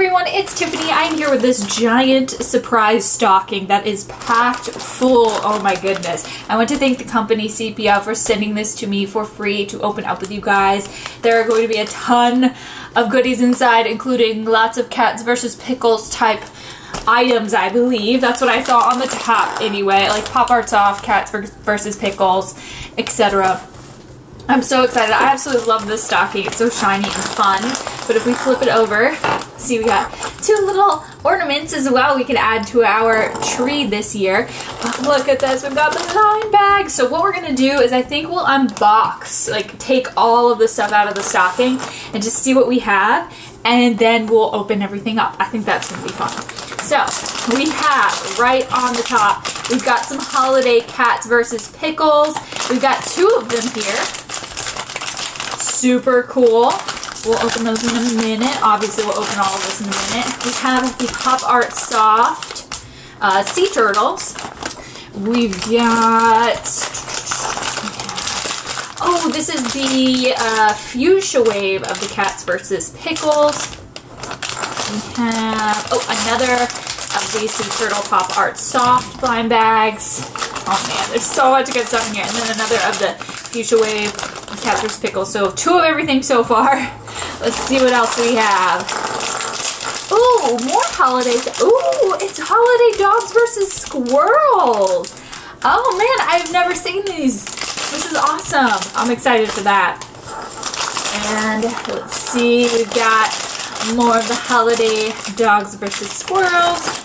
everyone, it's Tiffany. I'm here with this giant surprise stocking that is packed full. Oh my goodness. I want to thank the company Cepia for sending this to me for free to open up with you guys. There are going to be a ton of goodies inside, including lots of Cats versus Pickles type items, I believe. That's what I saw on the top anyway, like Pop Art Soft, Cats versus Pickles, etc. I'm so excited. I absolutely love this stocking. It's so shiny and fun. But if we flip it over, see, we got two little ornaments as well we can add to our tree this year. But look at this. We've got the line bag. So what we're going to do is I think we'll unbox, like take all of the stuff out of the stocking and just see what we have. And then we'll open everything up. I think that's going to be fun. So we have right on the top, we've got some holiday Cats versus Pickles. We've got two of them here. Super cool. We'll open those in a minute. Obviously, we'll open all of this in a minute. We have the Pop Art Soft Sea Turtles. We've got... Oh, this is the Fuchsia Wave of the Cats versus Pickles. We have... Oh, another of the Sea Turtle Pop Art Soft blind bags. Oh, man, there's so much good stuff in here. And then another of the Fuchsia Wave Cats vs. Pickles. So two of everything so far. Let's see what else we have. Ooh, more holidays. Ooh, it's holiday dogs versus squirrels. Oh man, I've never seen these. This is awesome. I'm excited for that. And let's see, we've got more of the holiday dogs versus squirrels.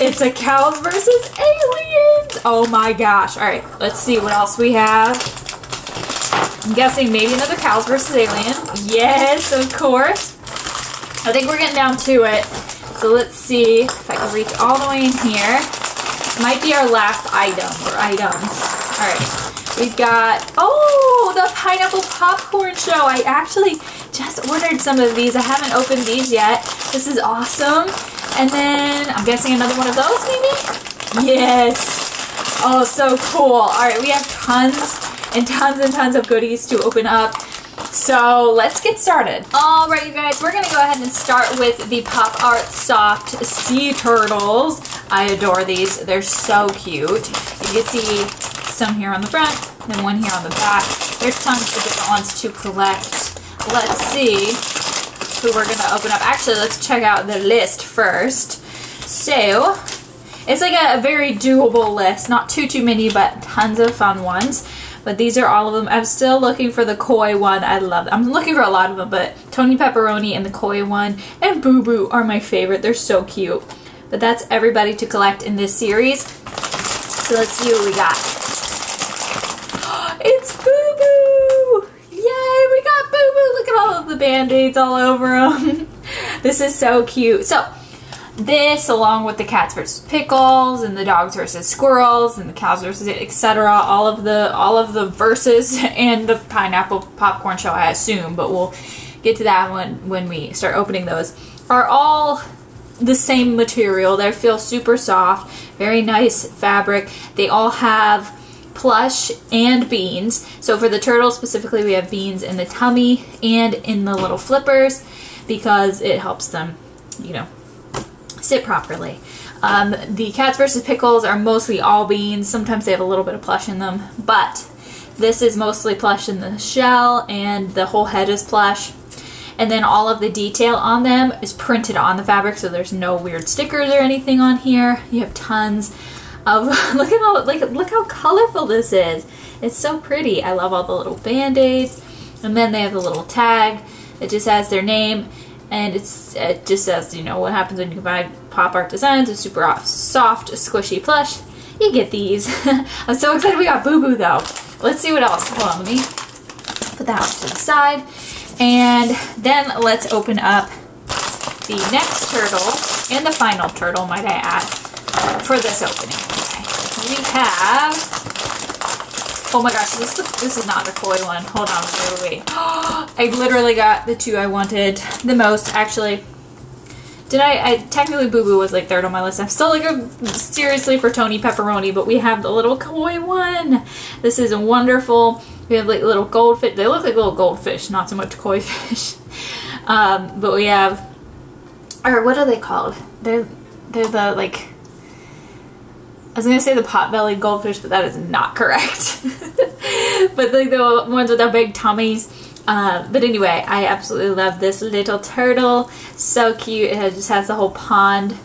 It's a Cows versus Aliens! Oh my gosh. Alright, let's see what else we have. I'm guessing maybe another Cows versus Aliens. Yes, of course. I think we're getting down to it. So let's see if I can reach all the way in here. This might be our last item or items. Alright, we've got... Oh, the Pineapple Popcorn Show! I actually just ordered some of these. I haven't opened these yet. This is awesome. And then, I'm guessing another one of those, maybe? Yes! Oh, so cool. Alright, we have tons and tons and tons of goodies to open up. So, let's get started. Alright, you guys, we're going to go ahead and start with the Pop Art Soft Sea Turtles. I adore these. They're so cute. You can see some here on the front and one here on the back. There's tons of different ones to collect. Let's see who we're going to open up. Actually, let's check out the list first. So, it's like a very doable list. Not too many, but tons of fun ones. But these are all of them. I'm still looking for the koi one. I love them. I'm looking for a lot of them, but Tony Pepperoni and the koi one and Boo Boo are my favorite. They're so cute. But that's everybody to collect in this series. So let's see what we got. It's Boo Boo! Yay, we got Boo Boo! Look at all of the band-aids all over them. This is so cute. So, this along with the Cats versus Pickles and the Dogs versus Squirrels and the Cows versus etc. All of the verses and the Pineapple Popcorn Show, I assume, but we'll get to that one when we start opening those, are all the same material. They feel super soft, very nice fabric. They all have plush and beans. So for the turtles specifically, we have beans in the tummy and in the little flippers because it helps them, you know, sit properly. The Cats versus Pickles are mostly all beans. Sometimes they have a little bit of plush in them, but this is mostly plush in the shell and the whole head is plush. And then all of the detail on them is printed on the fabric, so there's no weird stickers or anything on here. You have tons of, look at all, like, look how colorful this is. It's so pretty. I love all the little band-aids. And then they have the little tag. It just has their name. And it just says, you know, what happens when you combine pop art designs with super soft, squishy plush. You get these. I'm so excited we got Boo Boo, though. Let's see what else. Hold on, let me put that off to the side. And then let's open up the next turtle and the final turtle, might I add, for this opening. We have, oh my gosh, this is not a koi one. Hold on, wait. I literally got the two I wanted the most. Actually, I technically Boo Boo was like third on my list. I'm still like seriously for Tony Pepperoni, but we have the little koi one. This is wonderful. We have like little goldfish. They look like little goldfish, not so much koi fish. But we have, or what are they called? They're the like, I was gonna say the pot-bellied goldfish, but that is not correct. But like the ones with the big tummies. But anyway, I absolutely love this little turtle. So cute. It just has the whole pond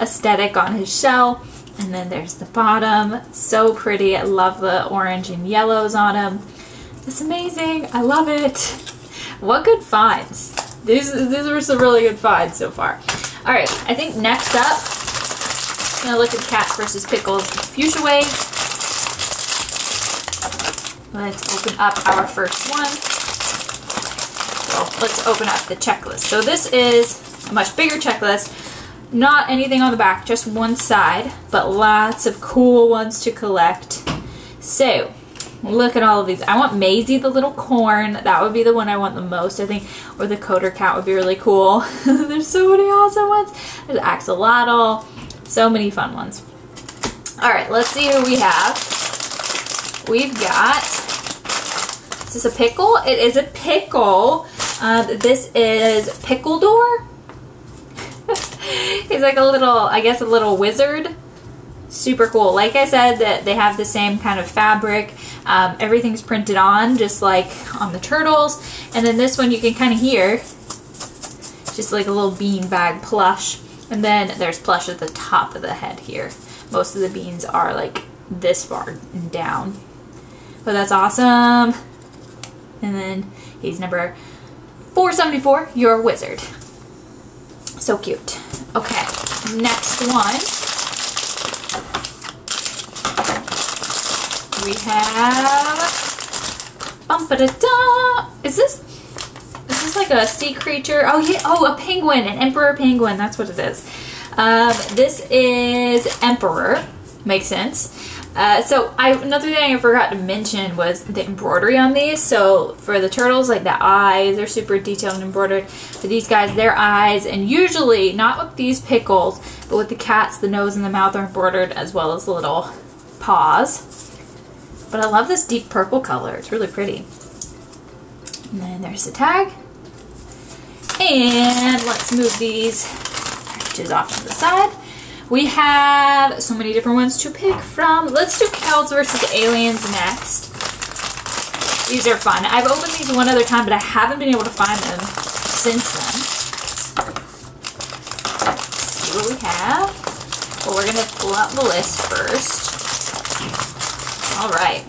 aesthetic on his shell. And then there's the bottom. So pretty. I love the orange and yellows on him. It's amazing. I love it. What good finds. These were some really good finds so far. Alright, I think next up, I'm going to look at Cats versus Pickles Fuchsia Wave. Let's open up our first one. Let's open up the checklist. So this is a much bigger checklist. Not anything on the back, just one side, but lots of cool ones to collect. So look at all of these. I want Maisie the little corn. That would be the one I want the most, I think. Or the coder cat would be really cool. There's so many awesome ones. There's Axolotl. So many fun ones. Alright, let's see who we have. We've got... Is this a pickle? It is a pickle. This is Pickledore. He's like a little, I guess a little wizard. Super cool. Like I said, that they have the same kind of fabric. Everything's printed on, just like on the turtles. And then this one you can kind of hear, just like a little bean bag plush. And then there's plush at the top of the head here. Most of the beans are like this far down. But that's awesome. And then he's number 474, you're a wizard. So cute. Okay, next one. We have... Bum-ba-da-da! Is this like a sea creature? Oh, yeah. Oh, a penguin, an emperor penguin. That's what it is. This is emperor. Makes sense. Another thing I forgot to mention was the embroidery on these. So for the turtles, like the eyes are super detailed and embroidered. For these guys, their eyes, and usually not with these pickles, but with the cats, the nose and the mouth are embroidered, as well as little paws. But I love this deep purple color. It's really pretty. And then there's the tag. And let's move these packages off to the side. We have so many different ones to pick from. Let's do Cows versus Aliens next. These are fun. I've opened these one other time, but I haven't been able to find them since then. Let's see what we have. Well, we're going to pull out the list first. All right.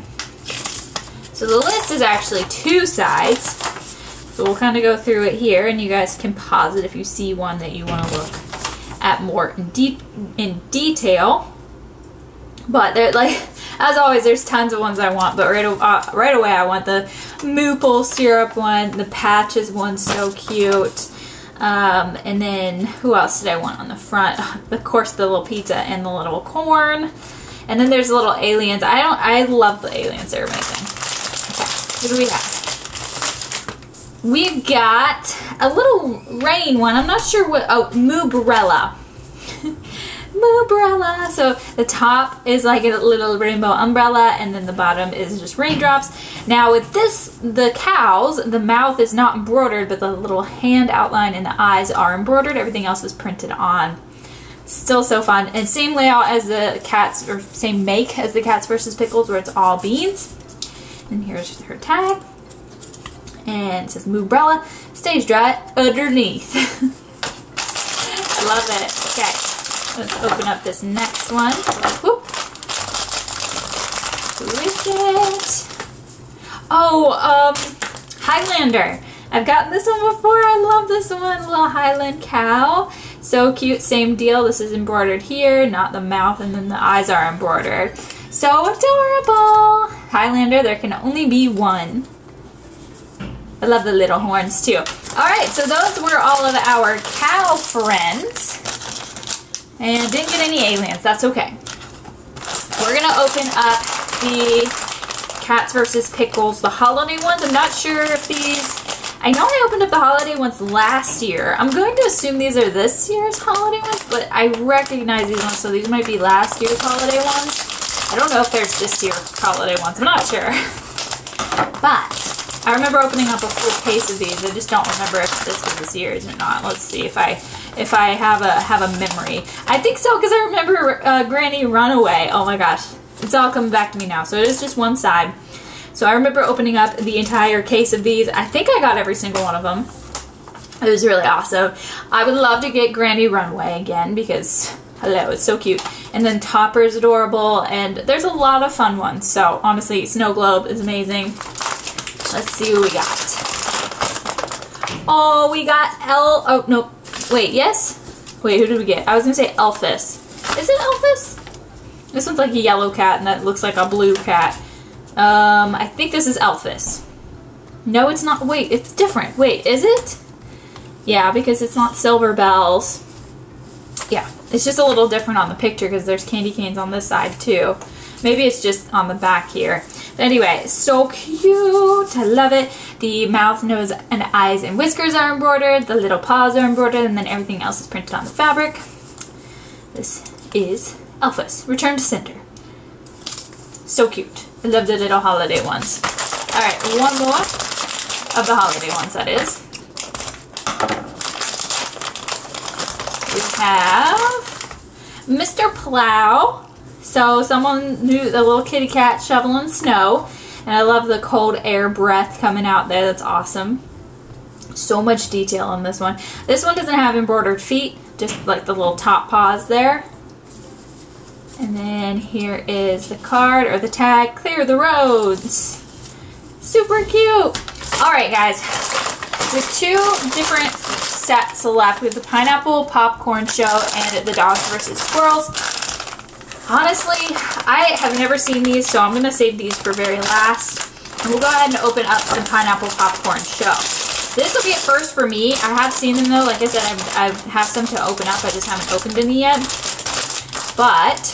So the list is actually two sides. So we'll kind of go through it here, and you guys can pause it if you see one that you want to look at more in detail, but they're like, as always, there's tons of ones I want, but right away I want the Moople syrup one, the patches one, so cute, and then who else did I want on the front? Of course, the little pizza and the little corn, and then there's the little aliens. I love the aliens. They're amazing. Okay, what do we have? We've got a little rain one. I'm not sure what... Oh, Moobrella. Moobrella. So the top is like a little rainbow umbrella, and then the bottom is just raindrops. Now with this, the cows, the mouth is not embroidered, but the little hand outline and the eyes are embroidered. Everything else is printed on. Still so fun. And same layout as the cats, or same make as the Cats versus Pickles, where it's all beans. And here's her tag. And it says Moobrella stays dry underneath. I love it. Okay, let's open up this next one. Whoop. Who is it? Oh, Highlander. I've gotten this one before. I love this one. Little Highland cow. So cute. Same deal. This is embroidered here, not the mouth, and then the eyes are embroidered. So adorable. Highlander, there can only be one. I love the little horns too. Alright, so those were all of our cow friends. And didn't get any aliens, that's okay. We're gonna open up the Cats versus Pickles, the holiday ones. I'm not sure if these I know I opened up the holiday ones last year. I'm going to assume these are this year's holiday ones, but I recognize these ones, so these might be last year's holiday ones. I don't know if there's this year's holiday ones, I'm not sure. But I remember opening up a full case of these. I just don't remember if this was this year's or not. Let's see if I have a memory. I think so, because I remember Granny Runaway. Oh my gosh, it's all coming back to me now. So it is just one side. So I remember opening up the entire case of these. I think I got every single one of them. It was really awesome. I would love to get Granny Runaway again because, hello, it's so cute. And then Topper's adorable, and there's a lot of fun ones. So honestly, Snow Globe is amazing. Let's see what we got. Oh, we got oh, no. Wait, yes? Wait, who did we get? I was going to say Elphus. Is it Elphus? This one's like a yellow cat, and that looks like a blue cat. I think this is Elphus. No, it's not. Wait, it's different. Wait, is it? Yeah, because it's not Silver Bells. Yeah, it's just a little different on the picture because there's candy canes on this side too. Maybe it's just on the back here. But anyway, so cute. I love it. The mouth, nose, and eyes and whiskers are embroidered. The little paws are embroidered, and then everything else is printed on the fabric. This is Elphus, Return to Cinder. So cute. I love the little holiday ones. Alright, one more of the holiday ones, that is. We have Mr. Plow. So someone knew the little kitty cat shoveling snow. And I love the cold air breath coming out there. That's awesome. So much detail on this one. This one doesn't have embroidered feet, just like the little top paws there. And then here is the card or the tag, Clear the Roads. Super cute. All right, guys, with two different sets left. We have the Pineapple Popcorn Show and the Dogs versus Squirrels. Honestly, I have never seen these, so I'm going to save these for very last. And we'll go ahead and open up the Pineapple Popcorn Show. This will be a first for me. I have seen them, though. Like I said, I have some to open up. I just haven't opened any yet. But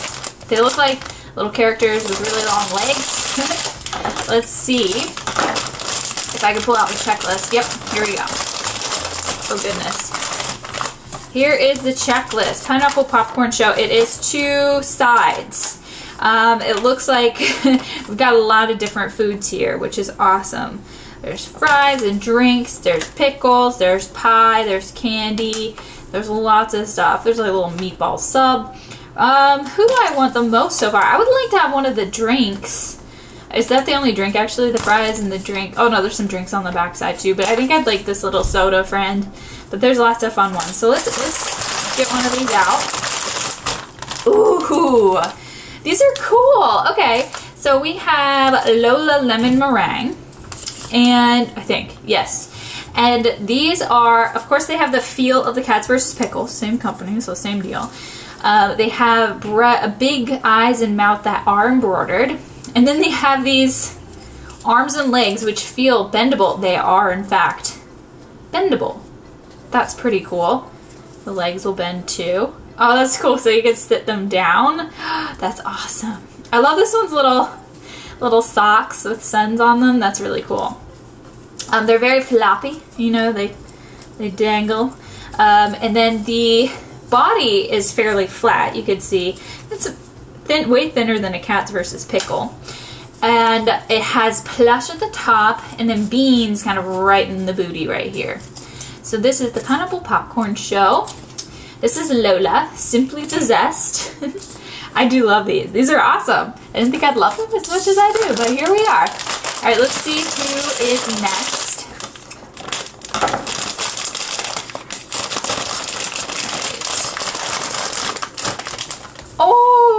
they look like little characters with really long legs. Let's see if I can pull out my checklist. Yep, here we go. Oh, goodness. Here is the checklist. Pineapple Popcorn Show. It is two sides. It looks like we've got a lot of different foods here, which is awesome. There's fries and drinks. There's pickles. There's pie. There's candy. There's lots of stuff. There's like a little meatball sub. Who do I want the most so far? I would like to have one of the drinks. Is that the only drink, actually? The fries and the drink. Oh, no, there's some drinks on the backside, too. But I think I'd like this little soda friend. But there's lots of fun ones. So let's get one of these out. Ooh. These are cool. Okay. So we have Lola Lemon Meringue. And I think, yes. And these are, of course, they have the feel of the Cats versus Pickles. Same company, so same deal. They have big eyes and mouth that are embroidered. And then they have these arms and legs which feel bendable. They are, in fact, bendable. That's pretty cool. The legs will bend too. Oh, that's cool. So you can sit them down. That's awesome. I love this one's little socks with suns on them. That's really cool. They're very floppy. You know, they dangle. And then the body is fairly flat. You can see it's way thinner than a Cats versus Pickle, and it has plush at the top and then beans kind of right in the booty right here. So this is the Pineapple Popcorn Show. This is Lola, Simply Possessed. I do love these. These are awesome. I didn't think I'd love them as much as I do, but here we are. All right, let's see who is next.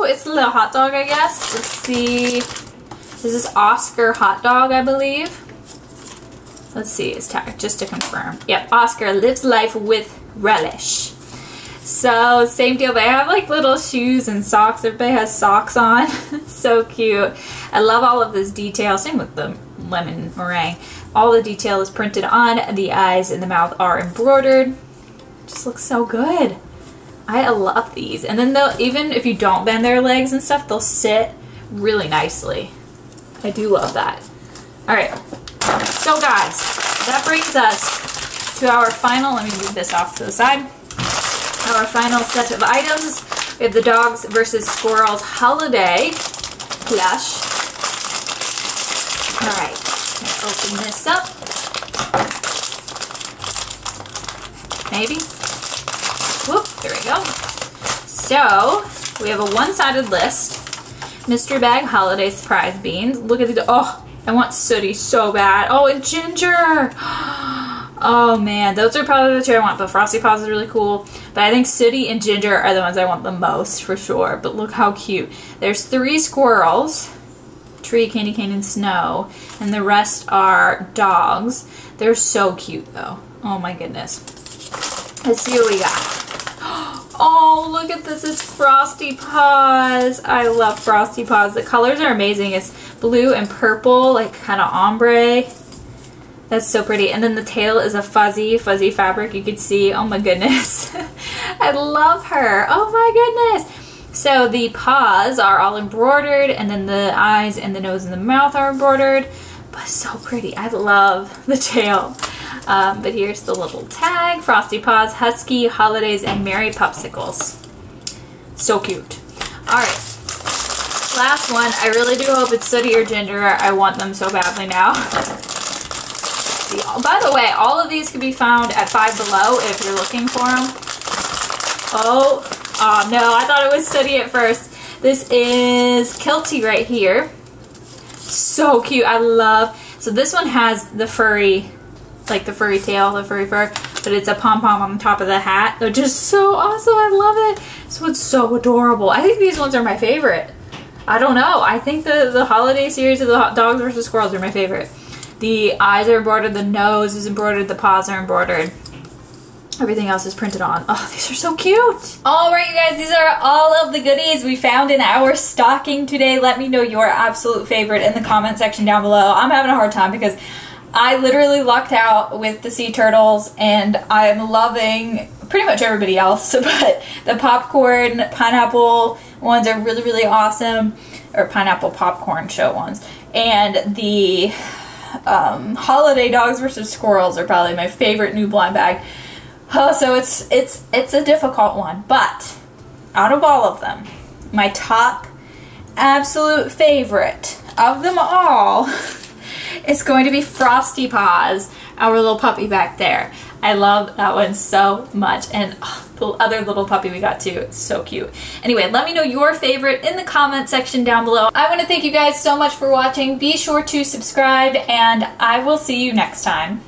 It's a little hot dog, I guess. Let's see. This is Oscar hot dog, I believe. Let's see his tag, just to confirm. Yep, Oscar lives life with relish. So, same deal. They have like little shoes and socks. Everybody has socks on. So cute. I love all of this detail. Same with the lemon meringue. All the detail is printed on. The eyes and the mouth are embroidered. Just looks so good. I love these. And then they'll, even if you don't bend their legs and stuff, they'll sit really nicely. I do love that. All right. So guys, that brings us to our final, let me move this off to the side, our final set of items. We have the Dogs versus Squirrels Holiday plush. All right, let's open this up. Maybe. Whoop, there we go. So, we have a one-sided list. Mystery Bag Holiday Surprise Beans. Look at these. Oh, I want Sooty so bad. Oh, and Ginger. Oh man, those are probably the two I want. The Frosty Paws is really cool, but I think Sooty and Ginger are the ones I want the most for sure. But look how cute. There's 3 squirrels, Tree, Candy Cane, and Snow, and the rest are dogs. They're so cute though. Oh my goodness. Let's see what we got. Oh, look at this. It's Frosty Paws. I love Frosty Paws. The colors are amazing. It's blue and purple, like kind of ombre. That's so pretty. And then the tail is a fuzzy fabric. You could see. Oh my goodness. I love her. Oh my goodness. So the paws are all embroidered, and then the eyes and the nose and the mouth are embroidered. But so pretty. I love the tail. But here's the little tag. Frosty Paws, Husky, Holidays, and Merry Popsicles. So cute. Alright. Last one. I really do hope it's Sooty or Ginger. I want them so badly now. By the way, all of these can be found at Five Below if you're looking for them. Oh no, I thought it was Sooty at first. This is Kilty right here. So cute. I love. So this one has the furry, like the furry tail, the furry fur, but it's a pom-pom on top of the hat. They're just so awesome. I love it. This one's so adorable. I think these ones are my favorite. I don't know. I think the holiday series of the Dogs versus Squirrels are my favorite. The eyes are embroidered, the nose is embroidered, the paws are embroidered. Everything else is printed on. Oh, these are so cute. All right, you guys, these are all of the goodies we found in our stocking today. Let me know your absolute favorite in the comment section down below. I'm having a hard time because I literally lucked out with the sea turtles, and I'm loving pretty much everybody else, but the popcorn pineapple ones are really, really awesome, or Pineapple Popcorn Show ones, and the holiday Dogs versus Squirrels are probably my favorite new blind bag. Oh, so it's a difficult one, but out of all of them, my top absolute favorite of them all is going to be Frosty Paws, our little puppy back there. I love that one so much, and the other little puppy we got too. It's so cute. Anyway, let me know your favorite in the comment section down below. I want to thank you guys so much for watching. Be sure to subscribe, and I will see you next time.